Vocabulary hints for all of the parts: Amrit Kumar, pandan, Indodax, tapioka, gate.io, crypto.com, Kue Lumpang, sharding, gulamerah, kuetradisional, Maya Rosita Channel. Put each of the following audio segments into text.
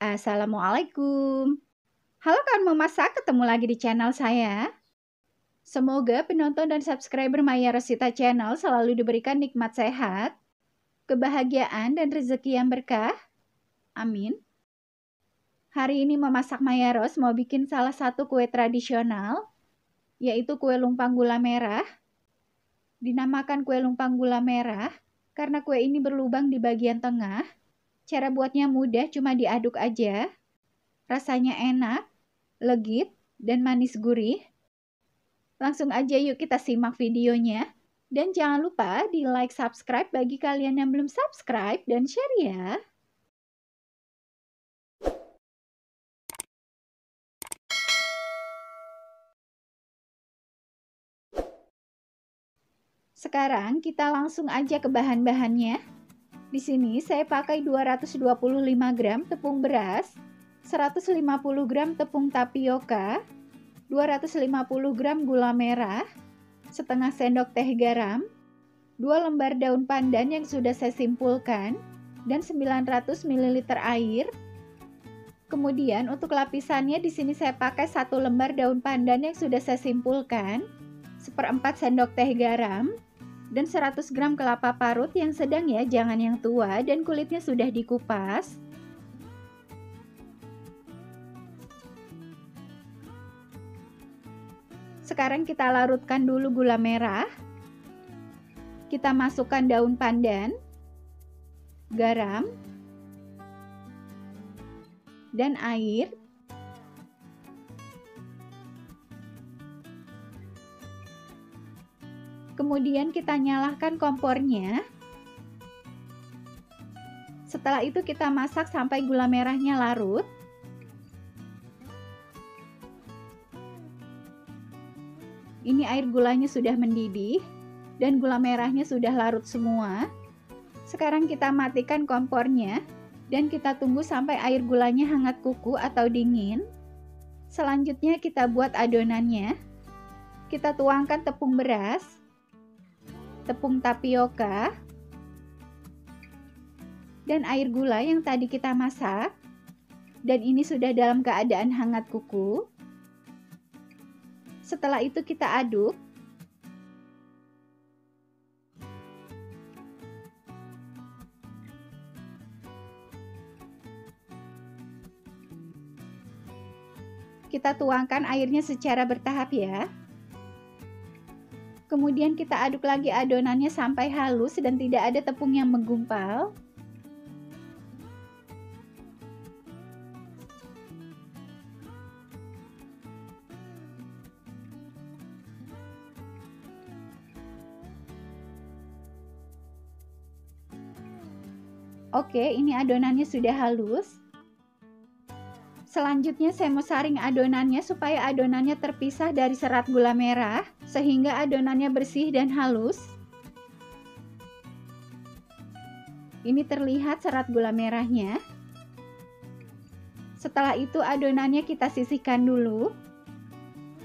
Assalamualaikum. Halo kawan memasak, ketemu lagi di channel saya. Semoga penonton dan subscriber Maya Rosita Channel selalu diberikan nikmat sehat, kebahagiaan, dan rezeki yang berkah. Amin. Hari ini memasak Maya Ros mau bikin salah satu kue tradisional, yaitu kue lumpang gula merah. Dinamakan kue lumpang gula merah karena kue ini berlubang di bagian tengah. Cara buatnya mudah, cuma diaduk aja. Rasanya enak, legit, dan manis gurih. Langsung aja yuk kita simak videonya. Dan jangan lupa di like, subscribe bagi kalian yang belum subscribe, dan share ya. Sekarang kita langsung aja ke bahan-bahannya. Di sini saya pakai 225 gram tepung beras, 150 gram tepung tapioka, 250 gram gula merah, setengah sendok teh garam, 2 lembar daun pandan yang sudah saya simpulkan, dan 900 ml air. Kemudian untuk lapisannya di sini saya pakai 1 lembar daun pandan yang sudah saya simpulkan, 1/4 sendok teh garam, dan 100 gram kelapa parut yang sedang ya, jangan yang tua dan kulitnya sudah dikupas. Sekarang kita larutkan dulu gula merah. Kita masukkan daun pandan, garam, dan air. Kemudian kita nyalakan kompornya. Setelah itu kita masak sampai gula merahnya larut. Ini air gulanya sudah mendidih dan gula merahnya sudah larut semua. Sekarang kita matikan kompornya dan kita tunggu sampai air gulanya hangat kuku atau dingin. Selanjutnya kita buat adonannya. Kita tuangkan tepung beras, tepung tapioka, dan air gula yang tadi kita masak, dan ini sudah dalam keadaan hangat kuku. Setelah itu kita aduk. Kita tuangkan airnya secara bertahap ya. Kemudian kita aduk lagi adonannya sampai halus dan tidak ada tepung yang menggumpal. Oke, ini adonannya sudah halus. Selanjutnya saya mau saring adonannya supaya adonannya terpisah dari serat gula merah sehingga adonannya bersih dan halus. Ini terlihat serat gula merahnya. Setelah itu adonannya kita sisihkan dulu.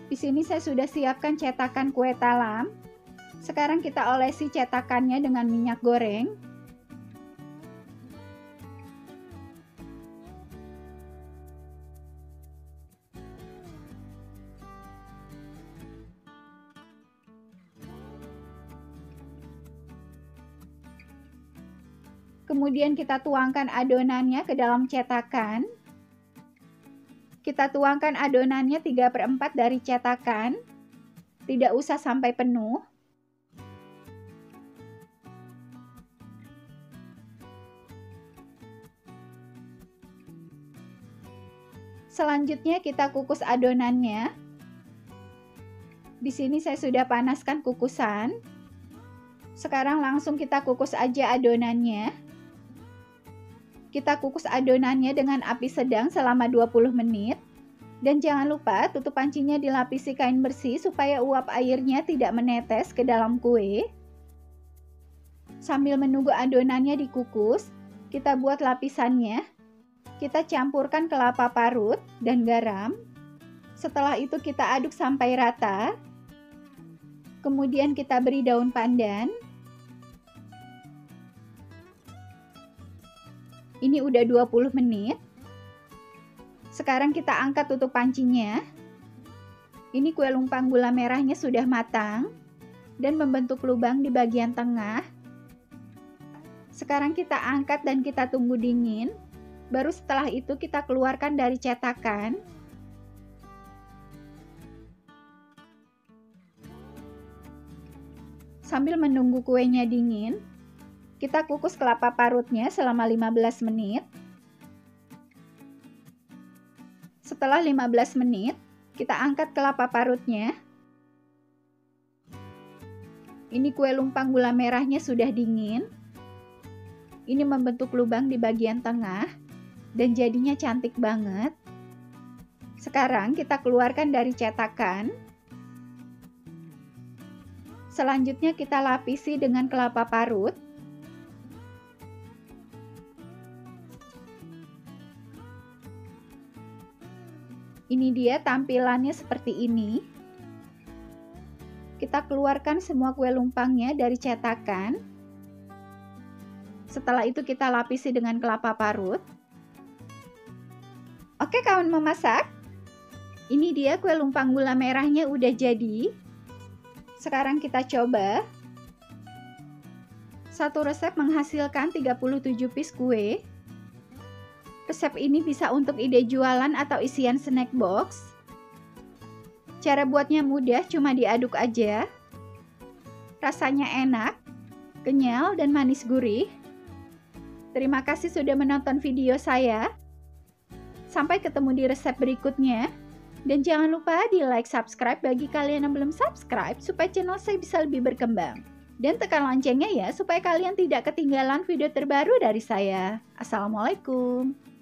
Di sini saya sudah siapkan cetakan kue talam. Sekarang kita olesi cetakannya dengan minyak goreng. Kemudian kita tuangkan adonannya ke dalam cetakan. Kita tuangkan adonannya 3/4 dari cetakan. Tidak usah sampai penuh. Selanjutnya kita kukus adonannya. Di sini saya sudah panaskan kukusan. Sekarang langsung kita kukus aja adonannya. Kita kukus adonannya dengan api sedang selama 20 menit. Dan jangan lupa tutup pancinya dilapisi kain bersih supaya uap airnya tidak menetes ke dalam kue. Sambil menunggu adonannya dikukus, kita buat lapisannya. Kita campurkan kelapa parut dan garam. Setelah itu kita aduk sampai rata. Kemudian kita beri daun pandan. Ini udah 20 menit. Sekarang kita angkat tutup pancinya. Ini kue lumpang gula merahnya sudah matang dan membentuk lubang di bagian tengah. Sekarang kita angkat dan kita tunggu dingin. Baru setelah itu kita keluarkan dari cetakan. Sambil menunggu kuenya dingin, kita kukus kelapa parutnya selama 15 menit. Setelah 15 menit, kita angkat kelapa parutnya. Ini kue lumpang gula merahnya sudah dingin. Ini membentuk lubang di bagian tengah dan jadinya cantik banget. Sekarang kita keluarkan dari cetakan. Selanjutnya kita lapisi dengan kelapa parut. Ini dia tampilannya seperti ini. Kita keluarkan semua kue lumpangnya dari cetakan. Setelah itu kita lapisi dengan kelapa parut. Oke kawan memasak, ini dia kue lumpang gula merahnya udah jadi. Sekarang kita coba. Satu resep menghasilkan 37 piece kue. Resep ini bisa untuk ide jualan atau isian snack box. Cara buatnya mudah, cuma diaduk aja. Rasanya enak, kenyal dan manis gurih. Terima kasih sudah menonton video saya. Sampai ketemu di resep berikutnya. Dan jangan lupa di like, subscribe bagi kalian yang belum subscribe supaya channel saya bisa lebih berkembang. Dan tekan loncengnya ya, supaya kalian tidak ketinggalan video terbaru dari saya. Assalamualaikum.